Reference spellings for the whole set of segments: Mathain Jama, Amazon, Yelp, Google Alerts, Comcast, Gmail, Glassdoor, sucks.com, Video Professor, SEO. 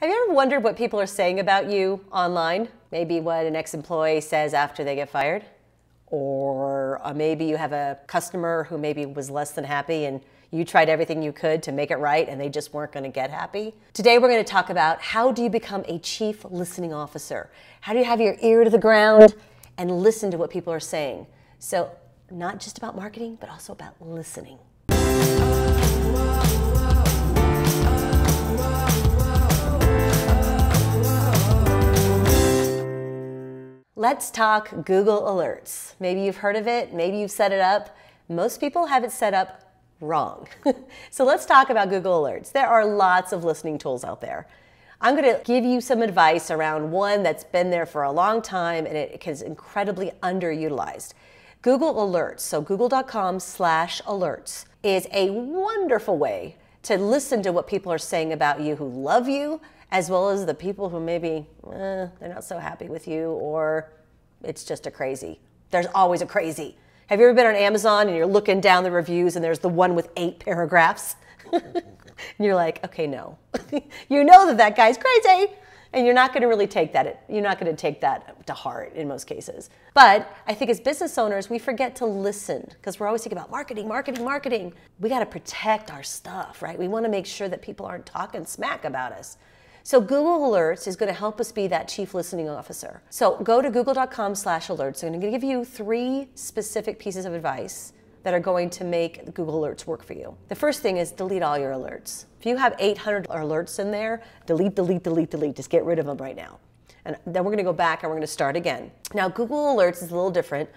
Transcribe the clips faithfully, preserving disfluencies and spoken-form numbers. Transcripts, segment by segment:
Have you ever wondered what people are saying about you online? Maybe what an ex-employee says after they get fired? Or maybe you have a customer who maybe was less than happy and you tried everything you could to make it right and they just weren't going to get happy. Today we're going to talk about how do you become a chief listening officer? How do you have your ear to the ground and listen to what people are saying? So not just about marketing, but also about listening. Let's talk Google Alerts. Maybe you've heard of it, maybe you've set it up. Most people have it set up wrong. So let's talk about Google Alerts. There are lots of listening tools out there. I'm going to give you some advice around one that's been there for a long time and it is incredibly underutilized. Google Alerts, so google dot com slash alerts, is a wonderful way to listen to what people are saying about you who love you, as well as the people who maybe eh, they're not so happy with you, or it's just a crazy. There's always a crazy. Have you ever been on Amazon and you're looking down the reviews and there's the one with eight paragraphs? And you're like, okay, no. You know that that guy's crazy. And you're not going to really take that. You're not going to take that to heart in most cases. But I think as business owners, we forget to listen because we're always thinking about marketing, marketing, marketing. We got to protect our stuff, right? We want to make sure that people aren't talking smack about us. So Google Alerts is going to help us be that chief listening officer. So go to google dot com slash alerts. I'm going to give you three specific pieces of advice that are going to make Google Alerts work for you. The first thing is delete all your alerts. If you have eight hundred alerts in there, delete, delete, delete, delete. Just get rid of them right now. And then we're going to go back and we're going to start again. Now Google Alerts is a little different.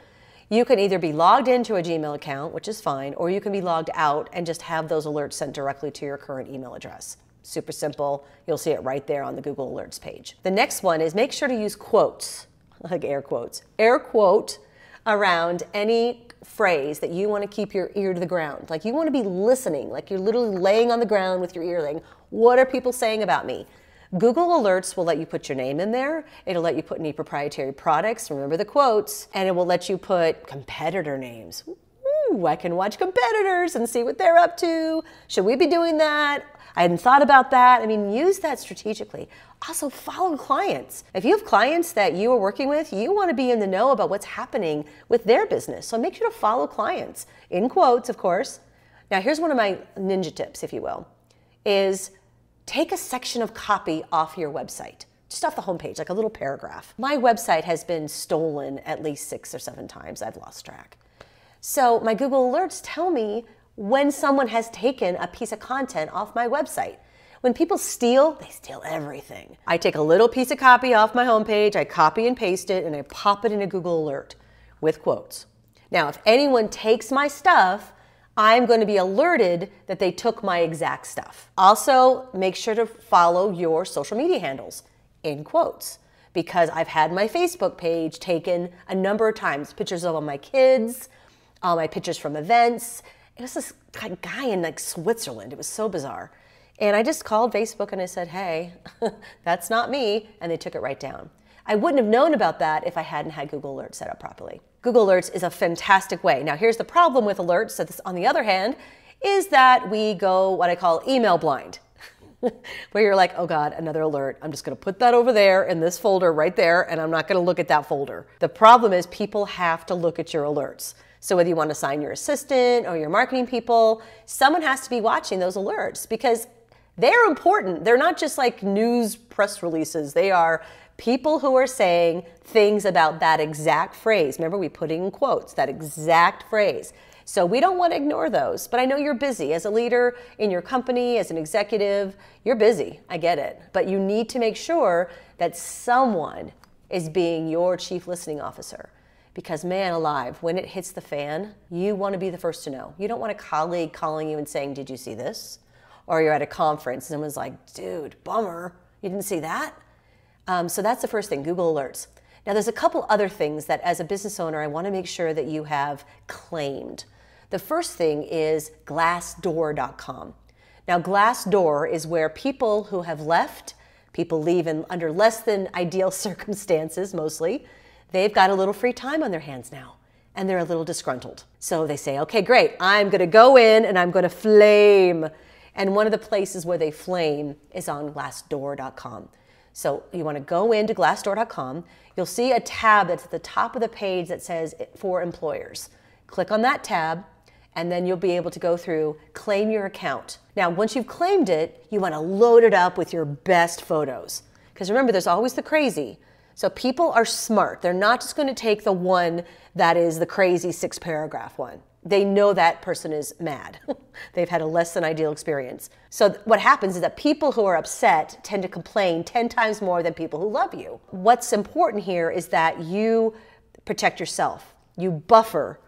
You can either be logged into a Gmail account, which is fine, or you can be logged out and just have those alerts sent directly to your current email address. Super simple. You'll see it right there on the Google Alerts page. The next one is make sure to use quotes, like air quotes, air quote around any phrase that you want to keep your ear to the ground. Like you want to be listening, like you're literally laying on the ground with your ear laying. What are people saying about me? Google Alerts will let you put your name in there. It'll let you put any proprietary products, remember the quotes, and it will let you put competitor names. Ooh, I can watch competitors and see what they're up to. Should we be doing that? I hadn't thought about that. I mean, use that strategically. Also follow clients. If you have clients that you are working with, you want to be in the know about what's happening with their business. So make sure to follow clients, in quotes, of course. Now here's one of my ninja tips, if you will, is take a section of copy off your website, just off the homepage, like a little paragraph. My website has been stolen at least six or seven times. I've lost track. So my Google Alerts tell me when someone has taken a piece of content off my website. When people steal, they steal everything. I take a little piece of copy off my homepage, I copy and paste it, and I pop it in a Google Alert with quotes. Now, if anyone takes my stuff, I'm going to be alerted that they took my exact stuff. Also, make sure to follow your social media handles in quotes, because I've had my Facebook page taken a number of times, pictures of all my kids, all my pictures from events. It was this guy in like Switzerland. It was so bizarre. And I just called Facebook and I said, hey, that's not me. And they took it right down. I wouldn't have known about that if I hadn't had Google Alerts set up properly. Google Alerts is a fantastic way. Now here's the problem with alerts. So this, on the other hand, is that we go what I call email blind, where you're like, oh God, another alert. I'm just going to put that over there in this folder right there. And I'm not going to look at that folder. The problem is people have to look at your alerts. So whether you want to assign your assistant or your marketing people, someone has to be watching those alerts because they're important. They're not just like news press releases. They are people who are saying things about that exact phrase. Remember, we put in quotes, that exact phrase. So we don't want to ignore those, but I know you're busy as a leader in your company, as an executive, you're busy. I get it, but you need to make sure that someone is being your chief listening officer. Because man alive, when it hits the fan, you want to be the first to know. You don't want a colleague calling you and saying, did you see this? Or you're at a conference and someone's like, dude, bummer, you didn't see that? Um, so that's the first thing, Google Alerts. Now there's a couple other things that as a business owner, I want to make sure that you have claimed. The first thing is glassdoor dot com. Now Glassdoor is where people who have left, people leave in under less than ideal circumstances mostly, they've got a little free time on their hands now and they're a little disgruntled. So they say, okay, great. I'm going to go in and I'm going to flame And one of the places where they flame is on Glassdoor dot com. So you want to go into Glassdoor dot com. You'll see a tab that's at the top of the page that says for employers. Click on that tab, and then you'll be able to go through, claim your account. Now, once you've claimed it, you want to load it up with your best photos. Because remember, there's always the crazy. So people are smart. They're not just going to take the one that is the crazy six paragraph one. They know that person is mad. They've had a less than ideal experience. So what happens is that people who are upset tend to complain ten times more than people who love you. What's important here is that you protect yourself. You buffer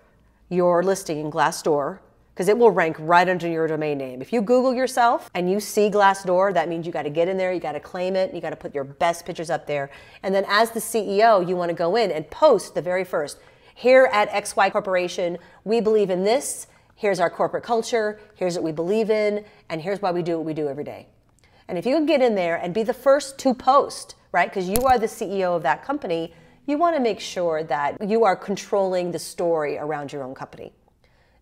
your listing in Glassdoor, because it will rank right under your domain name. If you Google yourself and you see Glassdoor, that means you got to get in there, you got to claim it, you got to put your best pictures up there. And then as the C E O, you want to go in and post the very first. Here at X Y Corporation, we believe in this. Here's our corporate culture. Here's what we believe in. And here's why we do what we do every day. And if you can get in there and be the first to post, right? Because you are the C E O of that company. You want to make sure that you are controlling the story around your own company.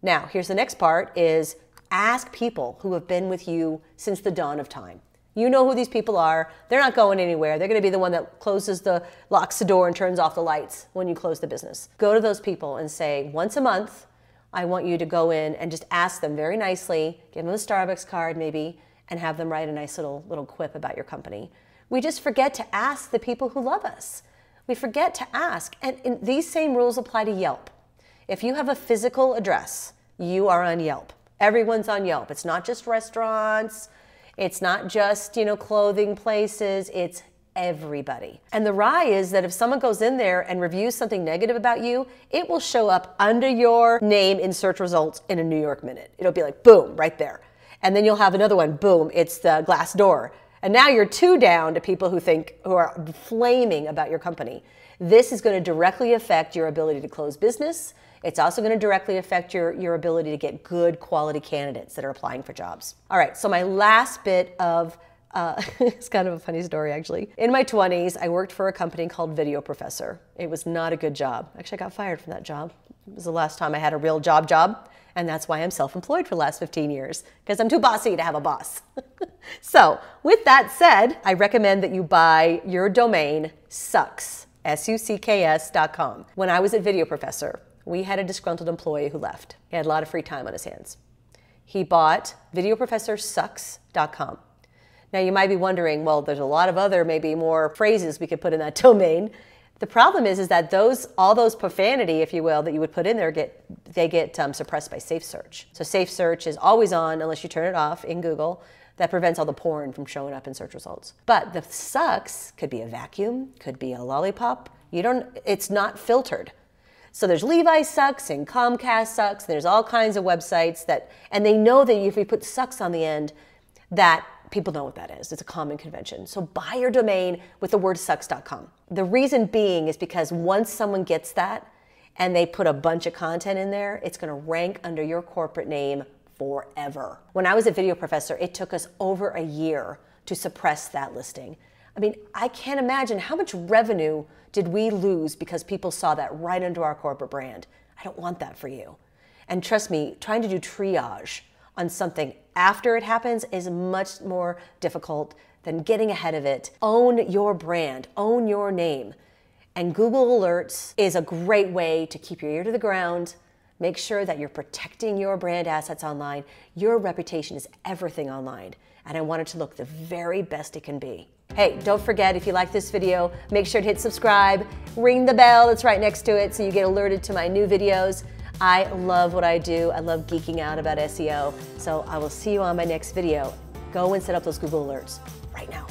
Now, here's the next part is ask people who have been with you since the dawn of time. You know who these people are. They're not going anywhere. They're going to be the one that closes the, locks the door and turns off the lights when you close the business. Go to those people and say, once a month, I want you to go in and just ask them very nicely, give them a Starbucks card maybe, and have them write a nice little, little quip about your company. We just forget to ask the people who love us. We forget to ask, and, and these same rules apply to Yelp. If you have a physical address, you are on Yelp. Everyone's on Yelp. It's not just restaurants. It's not just, you know, clothing places. It's everybody. And the rye is that if someone goes in there and reviews something negative about you, it will show up under your name in search results in a New York minute. It'll be like, boom, right there. And then you'll have another one. Boom, it's the Glassdoor. And now you're two down to people who think, who are flaming about your company. This is going to directly affect your ability to close business. It's also going to directly affect your, your ability to get good quality candidates that are applying for jobs. All right, so my last bit of, uh, it's kind of a funny story actually. In my twenties, I worked for a company called Video Professor. It was not a good job. Actually, I got fired from that job. It was the last time I had a real job job. And that's why I'm self-employed for the last fifteen years, because I'm too bossy to have a boss. So with that said, I recommend that you buy your domain sucks dot com. When I was at Video Professor, we had a disgruntled employee who left. He had a lot of free time on his hands. He bought video professor sucks dot com. Now you might be wondering, well, there's a lot of other maybe more phrases we could put in that domain. The problem is, is that those, all those profanity, if you will, that you would put in there, get, they get um, suppressed by safe search. So safe search is always on unless you turn it off in Google. That prevents all the porn from showing up in search results. But the sucks could be a vacuum, could be a lollipop. You don't, it's not filtered. So there's Levi's Sucks and Comcast Sucks. And there's all kinds of websites that, and they know that if you put sucks on the end, that people know what that is. It's a common convention. So buy your domain with the word sucks dot com. The reason being is because once someone gets that and they put a bunch of content in there, it's going to rank under your corporate name forever. When I was a Video Professor, it took us over a year to suppress that listing. I mean, I can't imagine how much revenue did we lose because people saw that right under our corporate brand. I don't want that for you. And trust me, trying to do triage on something after it happens is much more difficult than getting ahead of it. Own your brand, own your name. And Google Alerts is a great way to keep your ear to the ground, make sure that you're protecting your brand assets online. Your reputation is everything online, and I want it to look the very best it can be. Hey, don't forget, if you like this video, make sure to hit subscribe, ring the bell that's right next to it so you get alerted to my new videos. I love what I do. I love geeking out about S E O. So I will see you on my next video. Go and set up those Google Alerts right now.